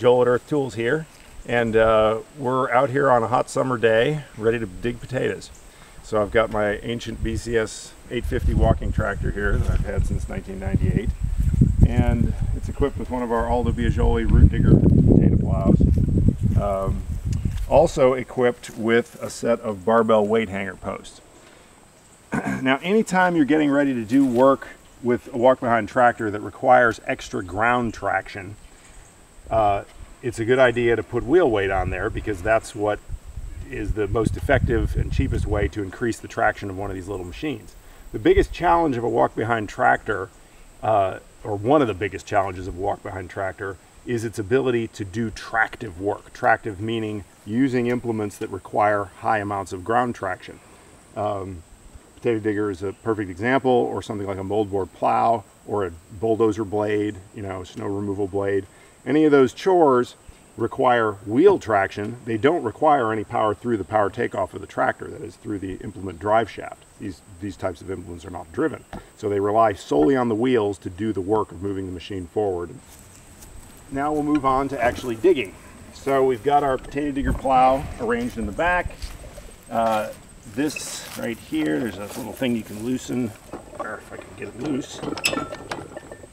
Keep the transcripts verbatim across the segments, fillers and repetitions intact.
Joel at Earth Tools here, and uh, we're out here on a hot summer day ready to dig potatoes. So I've got my ancient B C S eight fifty walking tractor here that I've had since nineteen ninety-eight, and it's equipped with one of our Aldo Biagioli root digger potato plows. Um, also equipped with a set of barbell weight hanger posts. Now, anytime you're getting ready to do work with a walk-behind tractor that requires extra ground traction, uh, it's a good idea to put wheel weight on there, because that's what is the most effective and cheapest way to increase the traction of one of these little machines. The biggest challenge of a walk-behind tractor, uh, or one of the biggest challenges of a walk-behind tractor, is its ability to do tractive work. Tractive meaning using implements that require high amounts of ground traction. Um, Potato digger is a perfect example, or something like a moldboard plow or a bulldozer blade, you know, snow removal blade. Any of those chores require wheel traction. They don't require any power through the power takeoff of the tractor, that is through the implement drive shaft. These, these types of implements are not driven. So they rely solely on the wheels to do the work of moving the machine forward. Now we'll move on to actually digging. So we've got our potato digger plow arranged in the back. Uh, This right here, there's a little thing you can loosen, or if I can get it loose.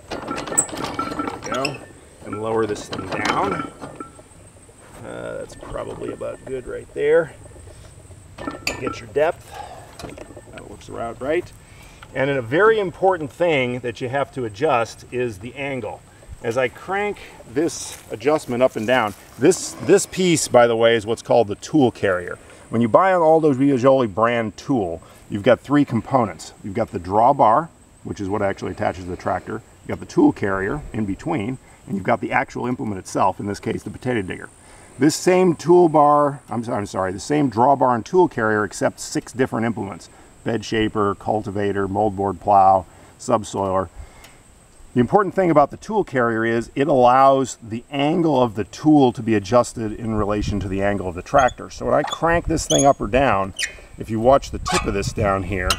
There we go. And lower this thing down. Uh, that's probably about good right there. Get your depth. That looks around right. And then a very important thing that you have to adjust is the angle. As I crank this adjustment up and down, this, this piece, by the way, is what's called the tool carrier. When you buy an Aldo Biagioli brand tool, you've got three components. You've got the drawbar, which is what actually attaches the tractor. You've got the tool carrier in between, and you've got the actual implement itself, in this case, the potato digger. This same toolbar, I'm sorry, I'm sorry, the same drawbar and tool carrier, except six different implements: bed shaper, cultivator, moldboard plow, subsoiler. The important thing about the tool carrier is it allows the angle of the tool to be adjusted in relation to the angle of the tractor. So when I crank this thing up or down, if you watch the tip of this down here,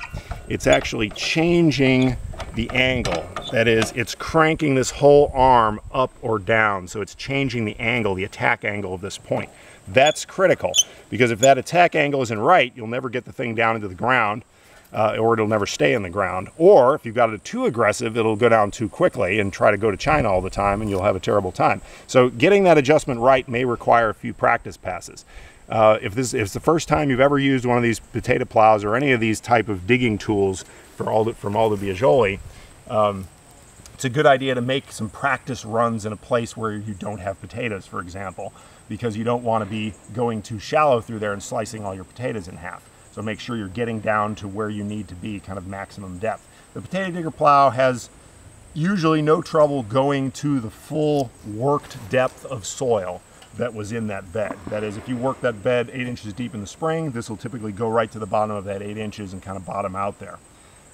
it's actually changing the angle. That is, it's cranking this whole arm up or down. So it's changing the angle, the attack angle of this point. That's critical, because if that attack angle isn't right, you'll never get the thing down into the ground. Uh, or it'll never stay in the ground. Or if you've got it too aggressive, it'll go down too quickly and try to go to China all the time, and you'll have a terrible time. So getting that adjustment right may require a few practice passes. Uh, if this if it's the first time you've ever used one of these potato plows or any of these type of digging tools for all the, from Aldo Biagioli, um, it's a good idea to make some practice runs in a place where you don't have potatoes, for example, because you don't want to be going too shallow through there and slicing all your potatoes in half. So make sure you're getting down to where you need to be, kind of maximum depth. The potato digger plow has usually no trouble going to the full worked depth of soil that was in that bed. That is, if you work that bed eight inches deep in the spring, this will typically go right to the bottom of that eight inches and kind of bottom out there.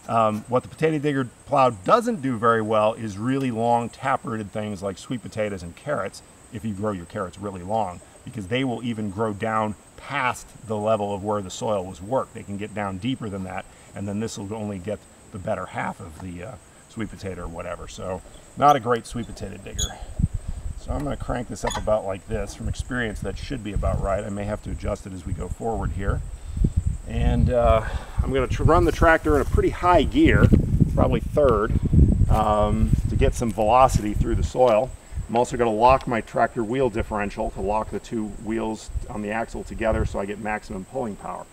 Um, what the potato digger plow doesn't do very well is really long taprooted things like sweet potatoes and carrots, if you grow your carrots really long, because they will even grow down past the level of where the soil was worked. They can get down deeper than that, and then this will only get the better half of the uh, sweet potato or whatever. So not a great sweet potato digger. So I'm going to crank this up about like this. From experience, that should be about right. I may have to adjust it as we go forward here. And uh, I'm going to run the tractor in a pretty high gear, probably third, um, to get some velocity through the soil. I'm also going to lock my tractor wheel differential to lock the two wheels on the axle together so I get maximum pulling power.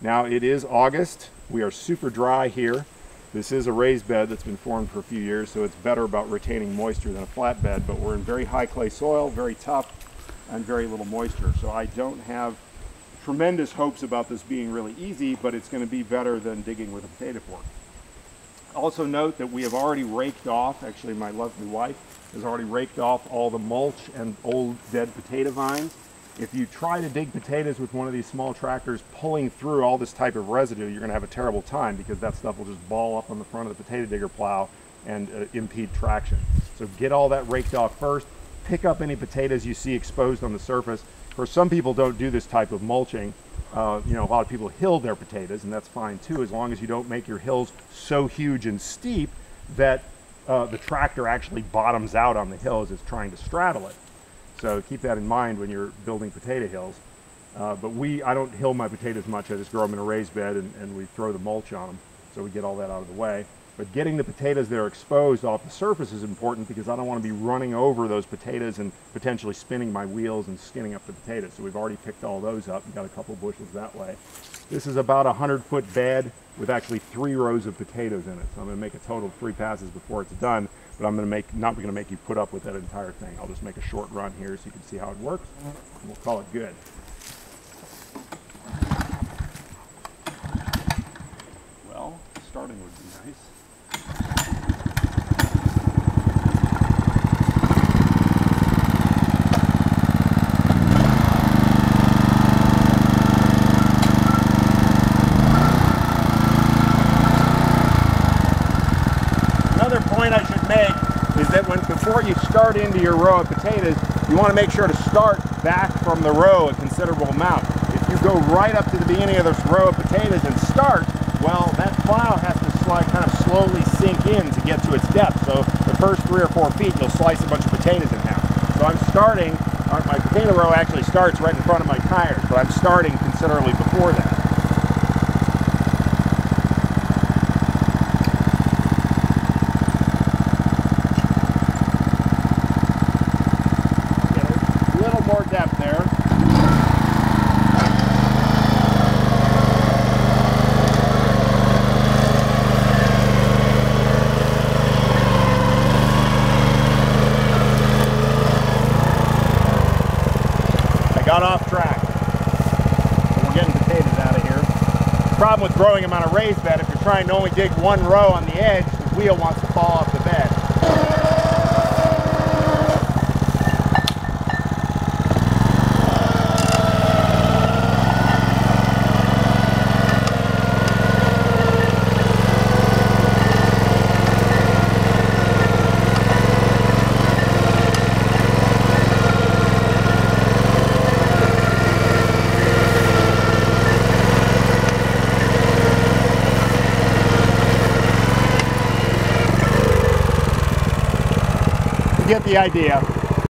Now, it is August. We are super dry here. This is a raised bed that's been formed for a few years, so it's better about retaining moisture than a flat bed, but we're in very high clay soil, very tough, and very little moisture. So I don't have tremendous hopes about this being really easy, but it's going to be better than digging with a potato fork. Also note that we have already raked off, actually my lovely wife has already raked off all the mulch and old dead potato vines. If you try to dig potatoes with one of these small tractors pulling through all this type of residue, you're going to have a terrible time, because that stuff will just ball up on the front of the potato digger plow and uh, impede traction. So get all that raked off first. Pick up any potatoes you see exposed on the surface. Of course, some people don't do this type of mulching. Uh, you know, a lot of people hill their potatoes, and that's fine too, as long as you don't make your hills so huge and steep that uh, the tractor actually bottoms out on the hill as it's trying to straddle it. So keep that in mind when you're building potato hills. Uh, but we, I don't hill my potatoes much. I just grow them in a raised bed, and, and we throw the mulch on them, so we get all that out of the way. But getting the potatoes that are exposed off the surface is important, because I don't want to be running over those potatoes and potentially spinning my wheels and skinning up the potatoes. So we've already picked all those up and got a couple bushels that way. This is about a hundred foot bed with actually three rows of potatoes in it. So I'm going to make a total of three passes before it's done, but I'm going to make, not going to make you put up with that entire thing. I'll just make a short run here so you can see how it works, and we'll call it good. Well, starting would be nice. Before you start into your row of potatoes, you want to make sure to start back from the row a considerable amount. If you go right up to the beginning of this row of potatoes and start, well, that plow has to slide, kind of slowly sink in to get to its depth. So the first three or four feet, you'll slice a bunch of potatoes in half. So I'm starting, my potato row actually starts right in front of my tires, but I'm starting considerably before that. Problem with growing them on a raised bed, if you're trying to only dig one row on the edge, the wheel wants to fall off the bed. Get the idea.